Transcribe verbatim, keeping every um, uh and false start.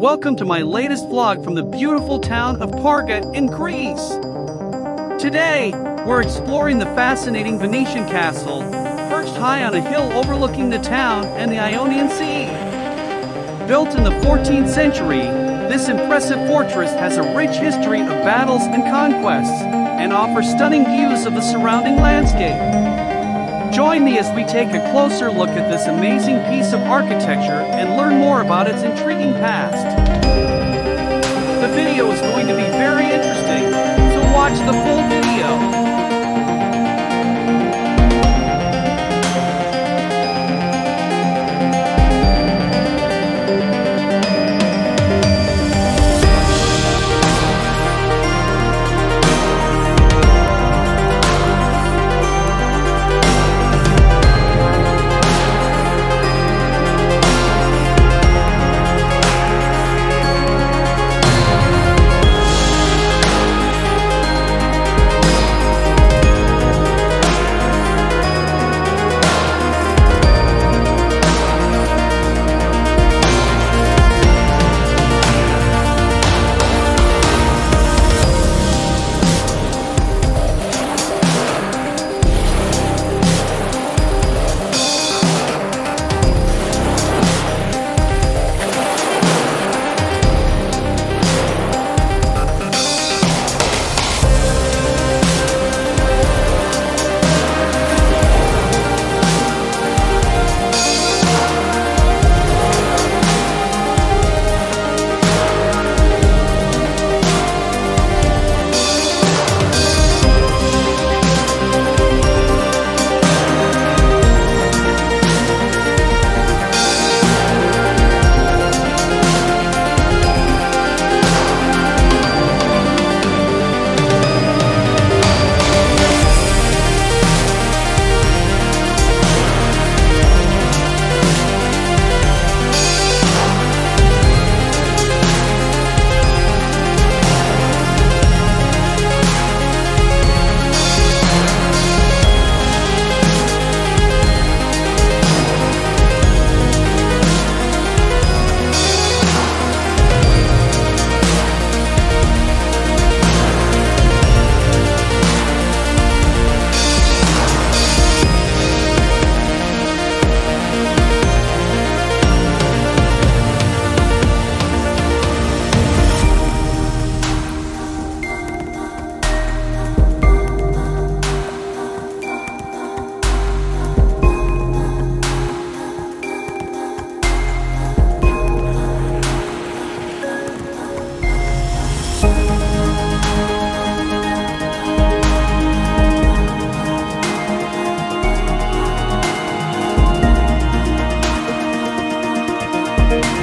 Welcome to my latest vlog from the beautiful town of Parga in Greece. Today, we're exploring the fascinating Venetian castle, perched high on a hill overlooking the town and the Ionian Sea. Built in the fourteenth century, this impressive fortress has a rich history of battles and conquests, and offers stunning views of the surrounding landscape. Join me as we take a closer look at this amazing piece of architecture and learn more about its intriguing past. The video is going to be very interesting, so watch the full video. We'll be right back.